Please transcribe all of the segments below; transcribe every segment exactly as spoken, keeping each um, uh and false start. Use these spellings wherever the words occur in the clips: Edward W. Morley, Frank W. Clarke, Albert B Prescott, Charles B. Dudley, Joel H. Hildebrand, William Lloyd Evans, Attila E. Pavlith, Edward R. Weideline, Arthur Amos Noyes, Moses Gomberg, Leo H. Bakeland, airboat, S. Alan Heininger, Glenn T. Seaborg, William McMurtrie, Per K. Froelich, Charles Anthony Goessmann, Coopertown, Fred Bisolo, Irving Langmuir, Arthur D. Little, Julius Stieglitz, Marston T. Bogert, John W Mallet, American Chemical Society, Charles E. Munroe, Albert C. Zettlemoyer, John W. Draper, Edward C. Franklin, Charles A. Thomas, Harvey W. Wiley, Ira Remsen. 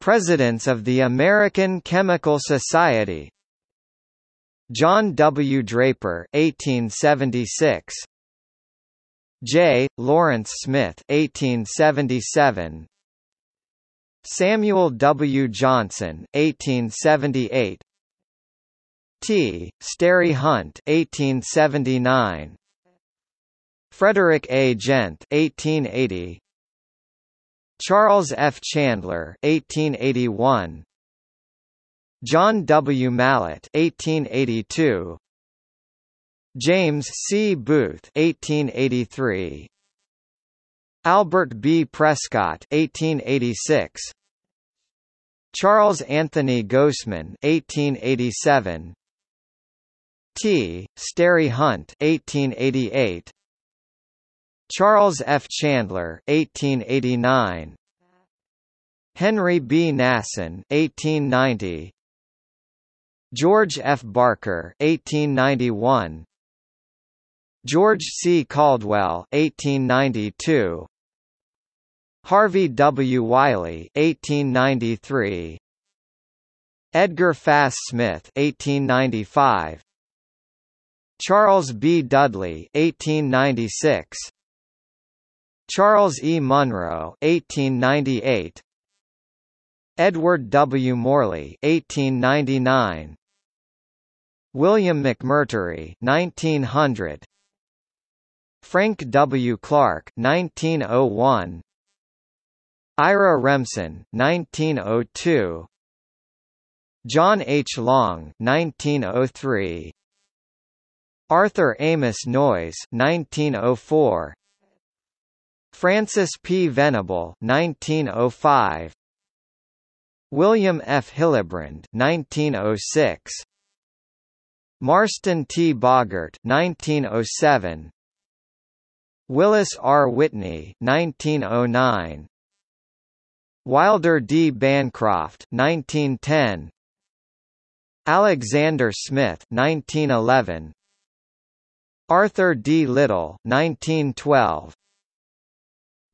Presidents of the American Chemical Society: John W. Draper eighteen seventy-six, J. Lawrence Smith eighteen seventy-seven, Samuel W. Johnson eighteen seventy-eight, T. Sterry Hunt eighteen seventy-nine, Frederick A. Genth eighteen eighty, Charles F. Chandler eighteen eighty-one, John W. Mallet eighteen eighty-two, James C. Booth eighteen eighty-three, Albert B. Prescott eighteen eighty-six, Charles Anthony Goessmann eighteen eighty-seven, T. Sterry Hunt eighteen eighty-eight, Charles F. Chandler eighteen eighty-nine, Henry B. Nason eighteen ninety, George F. Barker eighteen ninety-one, George C. Caldwell eighteen ninety-two, Harvey W. Wiley eighteen ninety-three, Edgar Fahs Smith eighteen ninety-five, Charles B. Dudley eighteen ninety-six, Charles E. Munroe eighteen ninety-eight, Edward W. Morley eighteen ninety-nine, William McMurtrie nineteen hundred, Frank W. Clarke nineteen oh one, Ira Remsen nineteen oh two, John H. Long nineteen oh three, Arthur Amos Noyes nineteen oh four, Francis P. Venable nineteen oh five, William F. Hillebrand nineteen oh six, Marston T. Bogert nineteen oh seven, Willis R. Whitney nineteen oh nine, Wilder D. Bancroft nineteen ten, Alexander Smith nineteen eleven, Arthur D. Little nineteen twelve,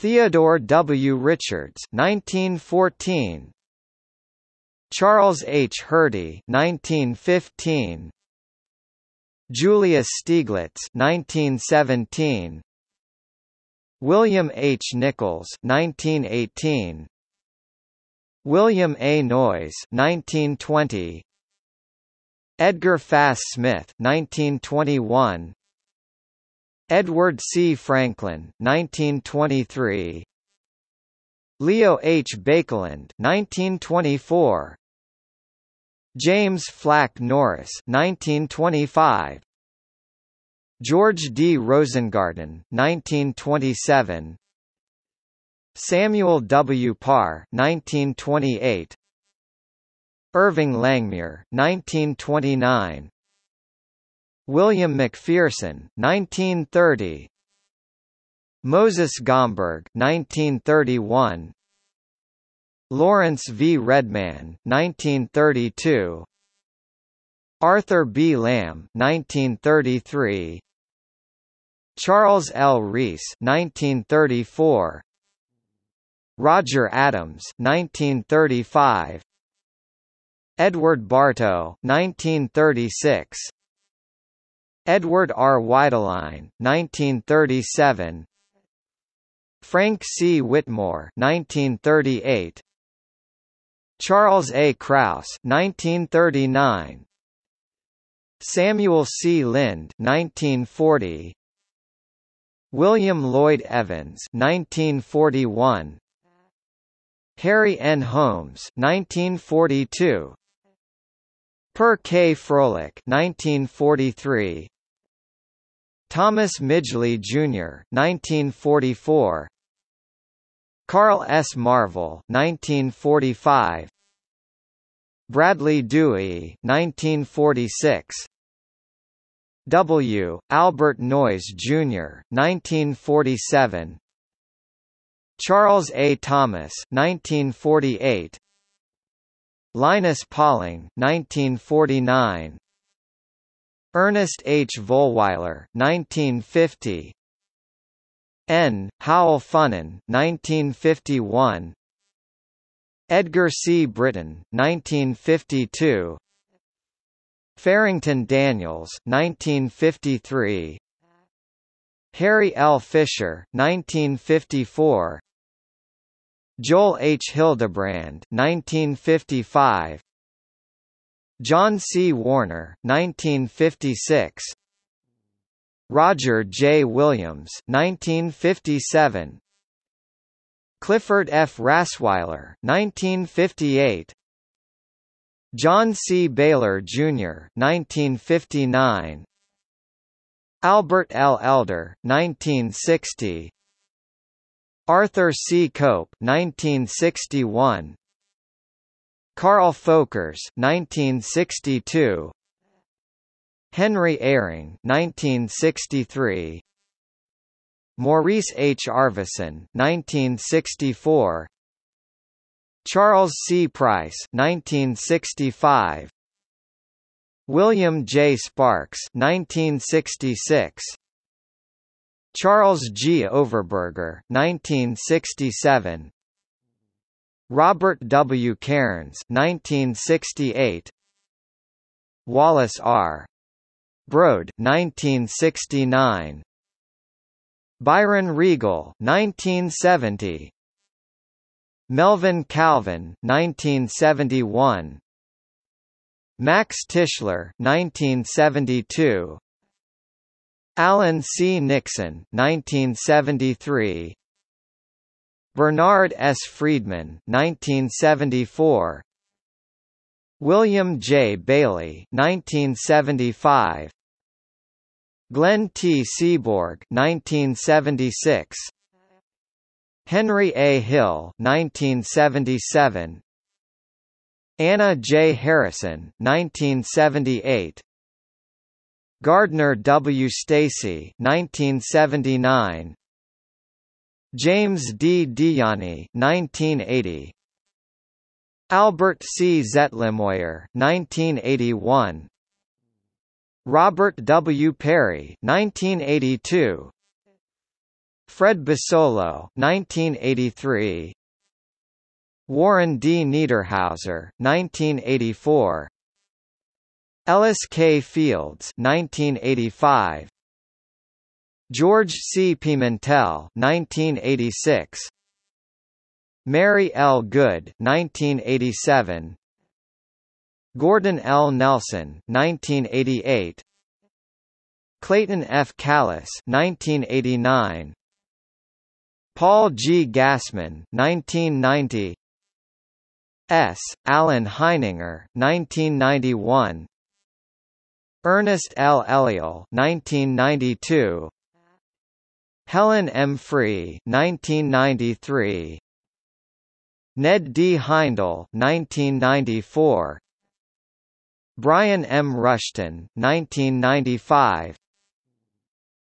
Theodore W. Richards nineteen fourteen, Charles H. Hurdie nineteen fifteen, Julius Stieglitz nineteen seventeen, William H. Nichols nineteen eighteen, William A. Noyes nineteen twenty, Edgar Fahs Smith nineteen twenty-one, Edward C. Franklin nineteen twenty-three, Leo H. Bakeland nineteen twenty-four, James Flack Norris nineteen twenty-five, George D. Rosengarten nineteen twenty-seven, Samuel W. Parr nineteen twenty-eight, Irving Langmuir nineteen twenty-nine, William McPherson nineteen thirty, Moses Gomberg nineteen thirty-one, Lawrence V. Redman nineteen thirty-two, Arthur B. Lamb nineteen thirty-three, Charles L. Reese nineteen thirty-four, Roger Adams nineteen thirty-five, Edward Bartow nineteen thirty-six, Edward R. Weideline nineteen thirty-seven, Frank C. Whitmore nineteen thirty-eight, Charles A. Krause nineteen thirty-nine, Samuel C. Lind nineteen forty, William Lloyd Evans nineteen forty-one, Harry N. Holmes nineteen forty-two, Per K. Froelich nineteen forty-three, Thomas Midgley, Junior nineteen forty-four, Carl S. Marvell nineteen forty-five, Bradley Dewey nineteen forty-six, W. Albert Noyes, Junior nineteen forty-seven, Charles A. Thomas nineteen forty-eight, Linus Pauling nineteen forty-nine, Ernest H. Vollweiler nineteen fifty, N. Howell Funin nineteen fifty-one, Edgar C. Britton, nineteen fifty-two. Farrington Daniels, nineteen fifty-three. Harry L. Fisher, nineteen fifty-four. Joel H. Hildebrand, nineteen fifty-five. John C. Warner, nineteen fifty-six. Roger J. Williams, nineteen fifty-seven. Clifford F. Rassweiler, nineteen fifty-eight. John C. Baylor, Junior, nineteen fifty-nine. Albert L. Elder, nineteen sixty. Arthur C. Cope, nineteen sixty-one. Carl Folkers, nineteen sixty-two. Henry Eyring, nineteen sixty-three. Maurice H. Arvison, nineteen sixty-four. Charles C. Price, nineteen sixty-five. William J. Sparks, nineteen sixty-six. Charles G. Overberger, nineteen sixty-seven. Robert W. Cairns, nineteen sixty-eight. Wallace R. Broad, nineteen sixty-nine. Byron Regal, nineteen seventy. Melvin Calvin, nineteen seventy-one. Max Tischler, nineteen seventy-two. Alan C. Nixon, nineteen seventy-three. Bernard S. Friedman, nineteen seventy-four. William J. Bailey, nineteen seventy-five. Glenn T. Seaborg, nineteen seventy-six. Henry A. Hill, nineteen seventy-seven. Anna J. Harrison, nineteen seventy-eight. Gardner W. Stacy, nineteen seventy-nine. James D. Diani, nineteen eighty. Albert C. Zettlemoyer, nineteen eighty-one. Robert W. Perry, nineteen eighty-two. Fred Bisolo, nineteen eighty-three. Warren D. Niederhauser, nineteen eighty-four. Ellis K. Fields, nineteen eighty-five. George C. Pimentel, nineteen eighty-six. Mary L. Good, nineteen eighty-seven. Gordon L. Nelson, nineteen eighty-eight. Clayton F. Callis, nineteen eighty-nine. Paul G. Gassman, nineteen ninety. S. Alan Heininger, nineteen ninety-one. Ernest L. Eliel, nineteen ninety-two. Helen M. Free, nineteen ninety-three. Ned D. Heindel, nineteen ninety-four. Brian M. Rushton, nineteen ninety-five.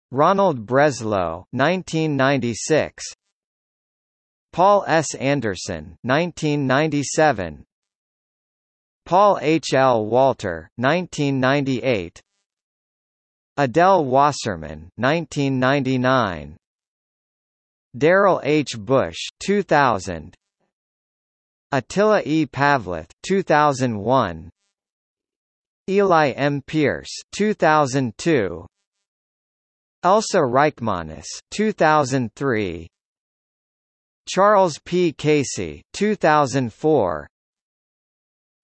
Ronald Breslow, nineteen ninety-six. Paul S. Anderson, nineteen ninety-seven. Paul H. L. Walter, nineteen ninety-eight. Adele Wasserman, nineteen ninety-nine. Darrell H. Bush, two thousand. Attila E. Pavlith, two thousand one. Eli M. Pierce, two thousand two. Elsa Reichmanis, two thousand three. Charles P. Casey, two thousand four.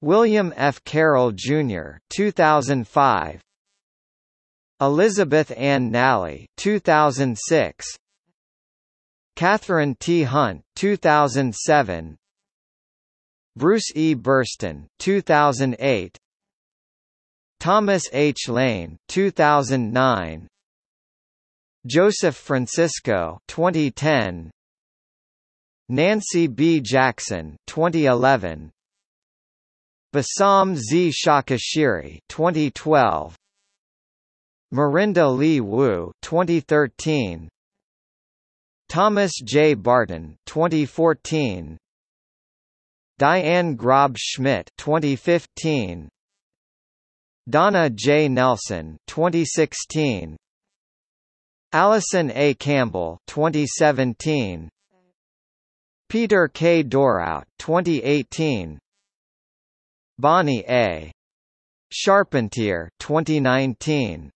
William F. Carroll, Junior, two thousand five. Elizabeth Ann Nally, two thousand six. Catherine T. Hunt, two thousand seven. Bruce E. Burston, two thousand eight. Thomas H. Lane, two thousand nine. Joseph Francisco, twenty ten. Nancy B. Jackson, twenty eleven. Bassam Z. Shakashiri, twenty twelve. Marinda Lee Wu, twenty thirteen. Thomas J. Barton, twenty fourteen. Diane Grob Schmidt, twenty fifteen. Donna J. Nelson, twenty sixteen. Allison A. Campbell, twenty seventeen. Peter K. Dorout, twenty eighteen. Bonnie A. Charpentier, twenty nineteen.